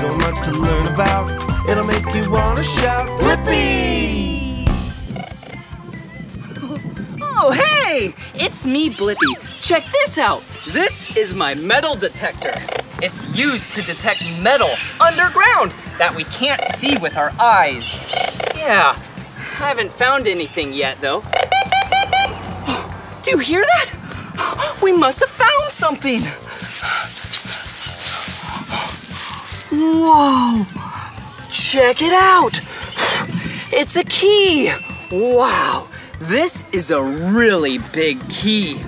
so much to learn about. It'll make you want to shout, Blippi! Oh, hey! It's me, Blippi. Check this out. This is my metal detector. It's used to detect metal underground that we can't see with our eyes. Yeah, I haven't found anything yet, though. Do you hear that? We must have found something. Whoa! Check it out! It's a key! Wow! This is a really big key.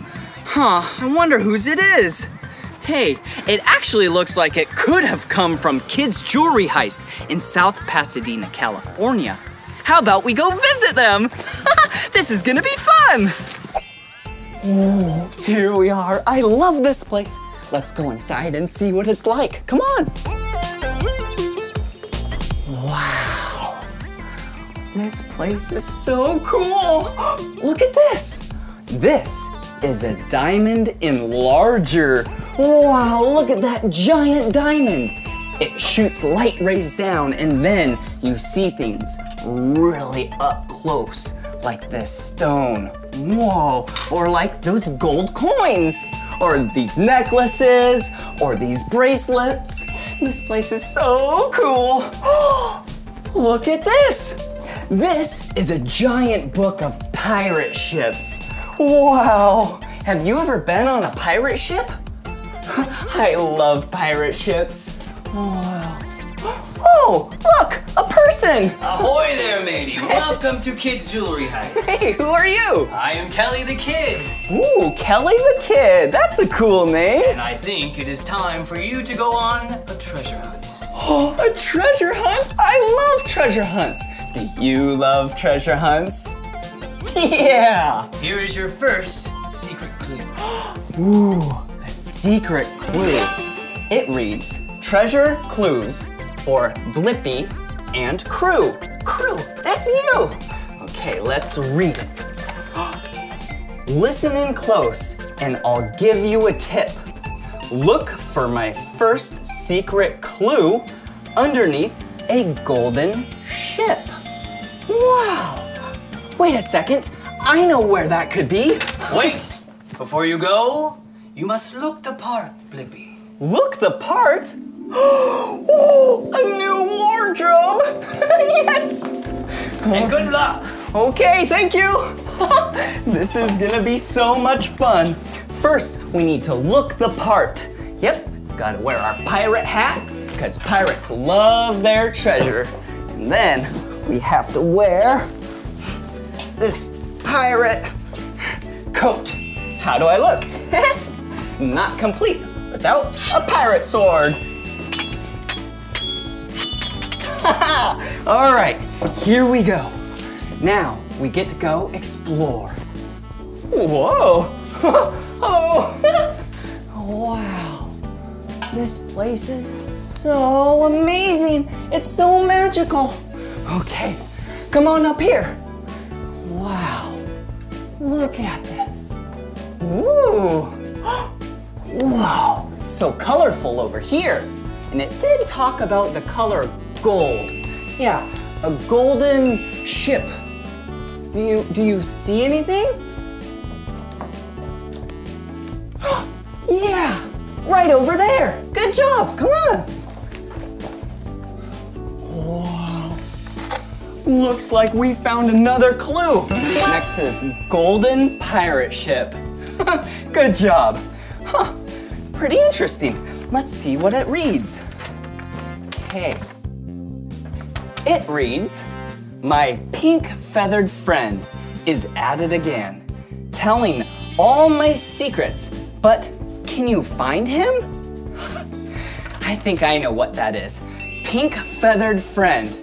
Huh, I wonder whose it is. Hey, it actually looks like it could have come from Kids Jewelry Heist in South Pasadena, California. How about we go visit them? This is gonna be fun! Ooh, here we are. I love this place. Let's go inside and see what it's like. Come on. Wow. This place is so cool. Look at this. This is a diamond enlarger. Wow, look at that giant diamond. It shoots light rays down and then you see things really up close, like this stone. Whoa, or like those gold coins. Or these necklaces, or these bracelets. This place is so cool. Look at this. This is a giant book of pirate ships. Wow. Have you ever been on a pirate ship? I love pirate ships. Wow. Oh, look, a person. Ahoy there, matey. Welcome to Kids Jewelry Heist. Hey, who are you? I am Kelly the Kid. Ooh, Kelly the Kid. That's a cool name. And I think it is time for you to go on a treasure hunt. Oh, a treasure hunt? I love treasure hunts. Do you love treasure hunts? Yeah. Here is your first secret clue. Ooh, a secret clue. It reads, treasure clues for Blippi and Crew. Crew, that's you. Okay, let's read it. Listen in close and I'll give you a tip. Look for my first secret clue underneath a golden ship. Wow, wait a second. I know where that could be. Wait, before you go, you must look the part, Blippi. Look the part? Oh, a new wardrobe! Yes! And good luck! Okay, thank you! This is gonna be so much fun. First, we need to look the part. Yep, gotta wear our pirate hat, because pirates love their treasure. And then we have to wear this pirate coat. How do I look? Not complete without a pirate sword. All right, here we go. Now we get to go explore. Whoa! Oh! Wow! This place is so amazing. It's so magical. Okay, come on up here. Wow! Look at this. Ooh! Wow! It's so colorful over here. And it did talk about the color gold. Yeah, a golden ship. Do you see anything? Yeah, right over there. Good job, come on. Wow, looks like we found another clue next to this golden pirate ship. Good job. Huh, pretty interesting. Let's see what it reads. Okay. It reads, my pink feathered friend is at it again, telling all my secrets, but can you find him? I think I know what that is. Pink feathered friend.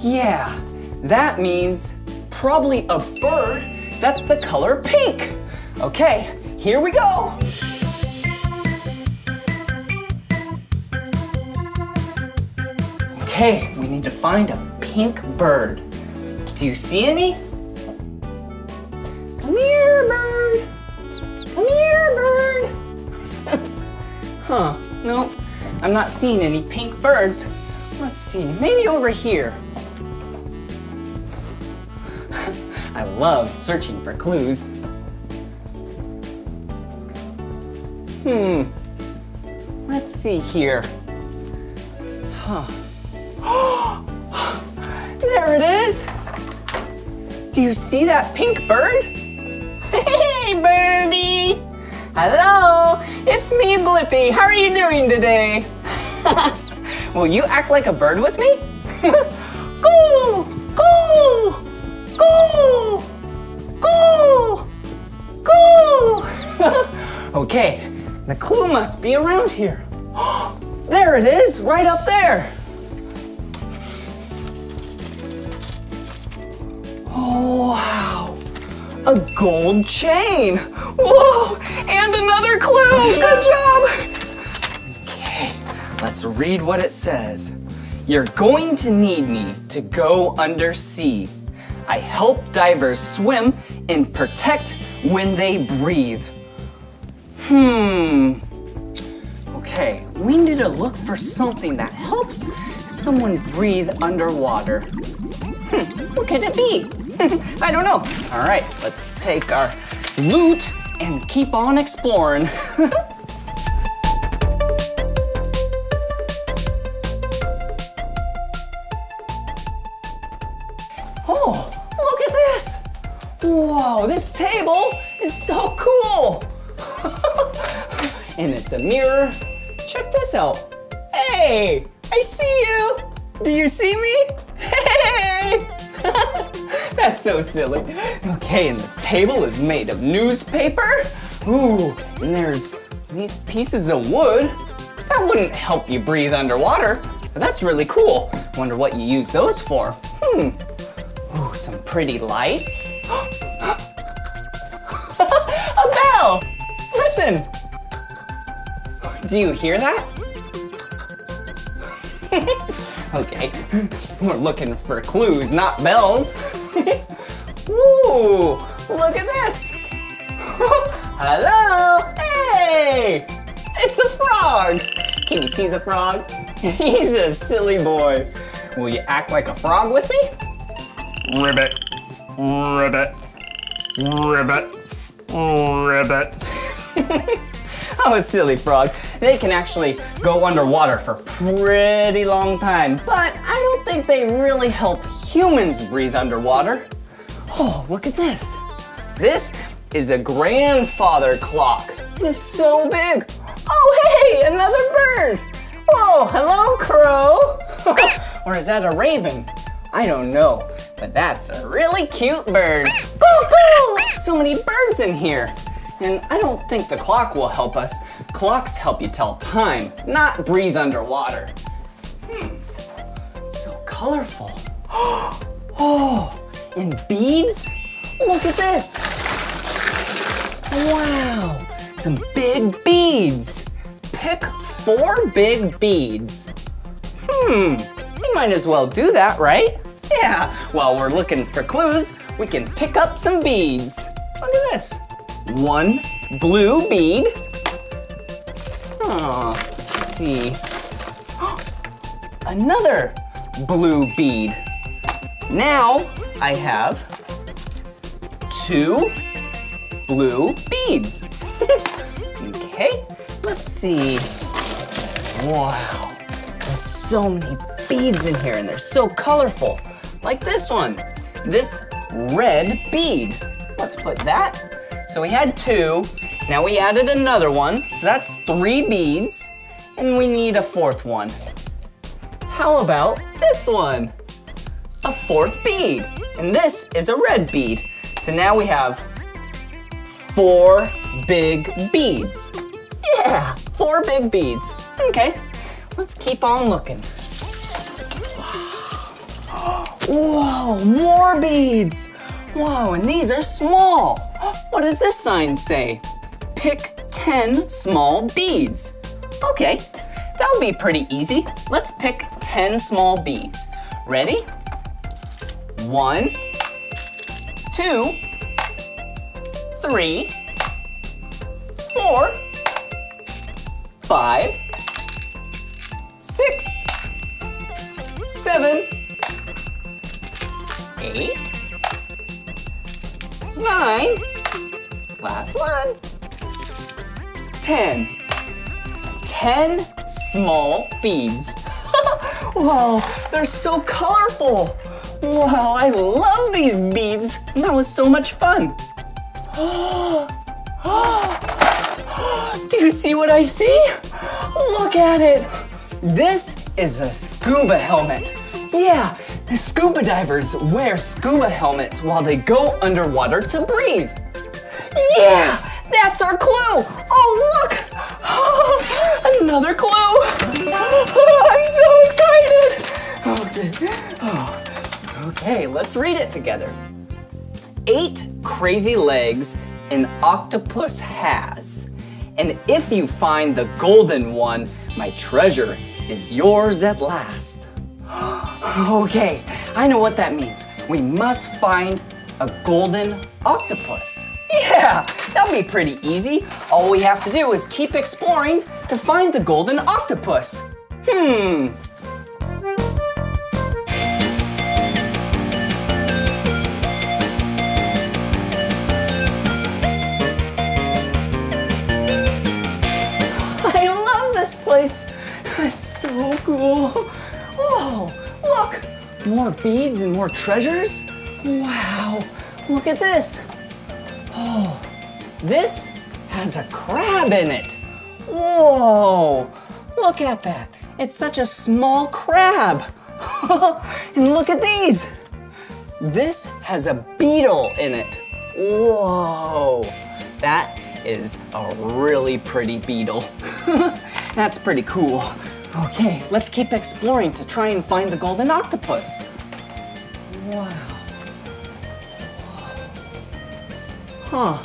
Yeah, that means probably a bird that's the color pink. Okay, here we go. Okay, we need to find a pink bird. Do you see any? Come here, bird. Come here, bird. Huh, no, I'm not seeing any pink birds. Let's see, maybe over here. I love searching for clues. Let's see here. There it is! Do you see that pink bird? Hey, birdie! Hello! It's me, Blippi. How are you doing today? Will you act like a bird with me? Go! Go! Go! Go! Go! Okay, the clue must be around here. There it is, right up there. Oh, wow. A gold chain. Whoa, and another clue. Good job. Okay, let's read what it says. You're going to need me to go undersea. I help divers swim and protect when they breathe. Okay, we need to look for something that helps someone breathe underwater. What could it be? I don't know. All right, let's take our loot and keep on exploring. Oh, look at this. Whoa, this table is so cool. And it's a mirror. Check this out. Hey, I see you. Do you see me? Hey! That's so silly. Okay, and this table is made of newspaper. Ooh, and there's these pieces of wood. That wouldn't help you breathe underwater. That's really cool. Wonder what you use those for. Ooh, some pretty lights. A bell! Listen. Do you hear that? Okay, we're looking for clues, not bells. Ooh, look at this. Hello, hey, it's a frog. Can you see the frog? He's a silly boy. Will you act like a frog with me? Ribbit, ribbit, ribbit, ribbit. Oh, a silly frog. They can actually go underwater for a pretty long time, but I don't think they really help humans breathe underwater. Oh, look at this. This is a grandfather clock. It's so big. Oh, hey, another bird. Whoa, hello, crow. Or is that a raven? I don't know, but that's a really cute bird. Cuckoo! So many birds in here. And I don't think the clock will help us. Clocks help you tell time, not breathe underwater. So colorful. Oh, and beads? Look at this. Wow, some big beads. Pick 4 big beads. We might as well do that, right? Yeah, while we're looking for clues, we can pick up some beads. Look at this. 1 blue bead. Let's see. Another blue bead. Now I have 2 blue beads. Okay, let's see. Wow, there's so many beads in here and they're so colorful. Like this one, this red bead. Let's put that. So we had 2, now we added another one, so that's 3 beads, and we need a 4th one. How about this one? A 4th bead, and this is a red bead. So now we have 4 big beads. Yeah, 4 big beads. Okay, let's keep on looking. Whoa, more beads. Whoa, and these are small. What does this sign say? Pick 10 small beads. Okay, that'll be pretty easy. Let's pick 10 small beads. Ready? 1, 2, 3, 4, 5, 6, 7, 8, 9, last one, 10. 10 small beads. Wow, they're so colorful. Wow, I love these beads. That was so much fun. Do you see what I see? Look at it. This is a scuba helmet. Yeah, the scuba divers wear scuba helmets while they go underwater to breathe. Yeah, that's our clue. Oh, look. Another clue. I'm so excited. Okay. Okay, let's read it together. 8 crazy legs an octopus has, and if you find the golden one, my treasure is yours at last. Okay, I know what that means. We must find a golden octopus. Yeah, that'll be pretty easy. All we have to do is keep exploring to find the golden octopus. I love this place. It's so cool. Whoa, look. More beads and more treasures. Wow, look at this. Oh, this has a crab in it. Whoa, look at that. It's such a small crab. And look at these. This has a beetle in it. Whoa, that is a really pretty beetle. That's pretty cool. Okay, let's keep exploring to try and find the golden octopus. Wow. Huh,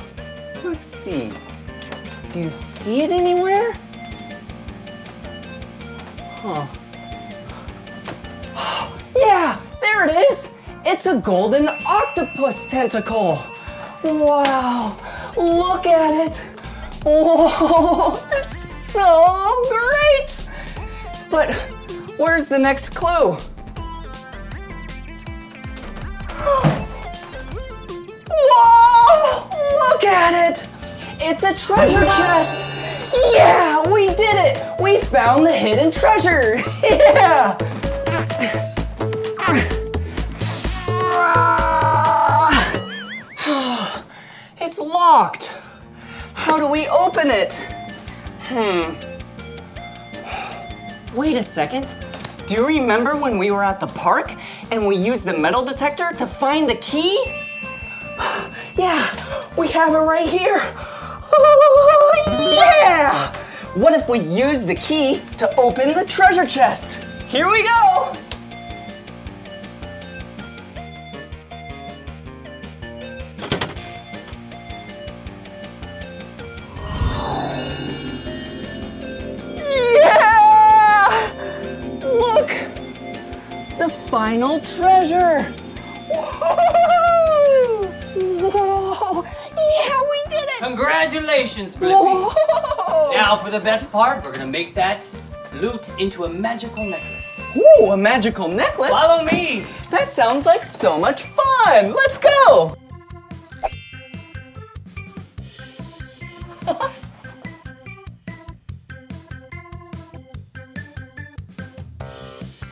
let's see. Do you see it anywhere? Huh. Yeah, there it is. It's a golden octopus tentacle. Wow, look at it. Whoa, that's so great. But where's the next clue? Whoa! Look at it! It's a treasure chest! Yeah! We did it! We found the hidden treasure! Yeah! It's locked! How do we open it? Wait a second. Do you remember when we were at the park and we used the metal detector to find the key? Yeah, we have it right here. Oh, yeah! What if we use the key to open the treasure chest? Here we go! Yeah! Look! The final treasure! Whoa! Whoa! Yeah, we did it! Congratulations, Blippi! Now, for the best part, we're gonna make that loot into a magical necklace. Ooh, a magical necklace? Follow me! That sounds like so much fun! Let's go!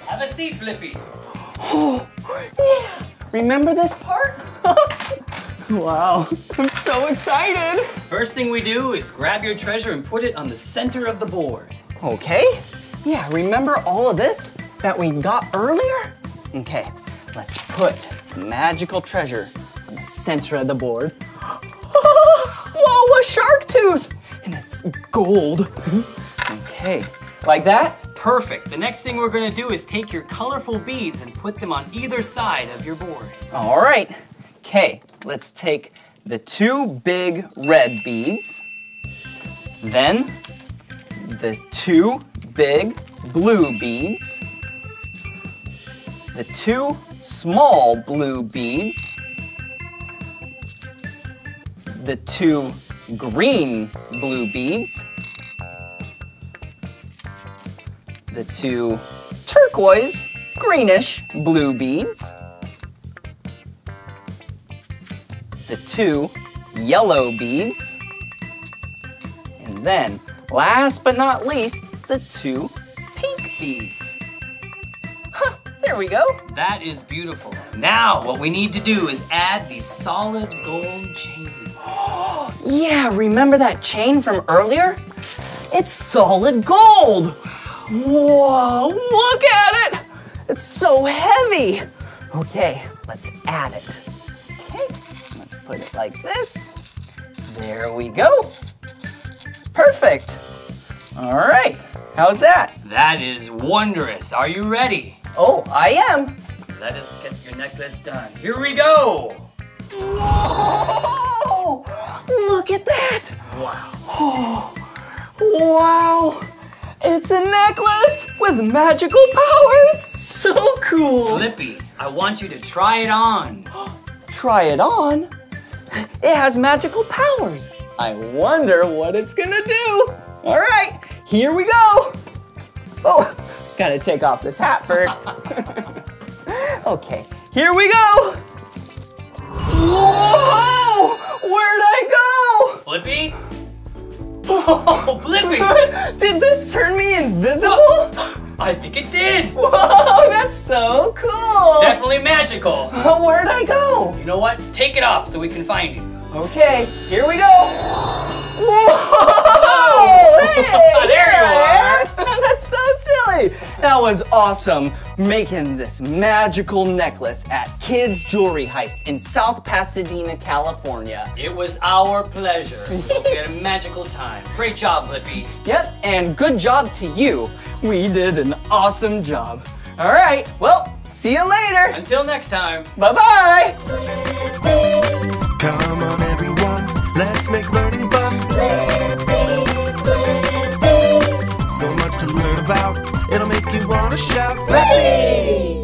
Have a seat, Blippi. Oh, yeah! Remember this part? Wow, I'm so excited. First thing we do is grab your treasure and put it on the center of the board. Okay. Yeah, remember all of this that we got earlier? Okay, let's put magical treasure on the center of the board. Whoa, a shark tooth! And it's gold. Okay, like that? Perfect. The next thing we're going to do is take your colorful beads and put them on either side of your board. All right. Okay, let's take the 2 big red beads, then the 2 big blue beads, the 2 small blue beads, the 2 green blue beads, the 2 turquoise greenish blue beads, the 2 yellow beads, and then, last but not least, the 2 pink beads. Huh, there we go. That is beautiful. Now, what we need to do is add the solid gold chain. Oh, yeah, remember that chain from earlier? It's solid gold. Whoa, look at it. It's so heavy. Okay, let's add it. Okay, let's put it like this. There we go. Perfect. All right, how's that? That is wondrous. Are you ready? Oh, I am. Let us get your necklace done. Here we go. Whoa! Look at that. Wow. Oh, wow. It's a necklace with magical powers. So cool. Blippi, I want you to try it on. Try it on? It has magical powers. I wonder what it's gonna do. All right, here we go. Oh, gotta take off this hat first. Okay, here we go. Whoa, where'd I go? Blippi? Oh, Blippi! Did this turn me invisible? I think it did. Whoa, that's so cool. It's definitely magical. Where'd I go? You know what? Take it off so we can find you. Okay, here we go. Whoa! Hey, there you are. That's so silly. That was awesome, making this magical necklace at Kids Jewelry Heist in South Pasadena, California. It was our pleasure. We had a magical time. Great job, Blippi. Yep, and good job to you. We did an awesome job. All right, well, see you later. Until next time. Bye-bye. Come on, everyone, let's make learning fun. Blippi, Blippi. So much to learn about, it'll make you want to shout, Blippi!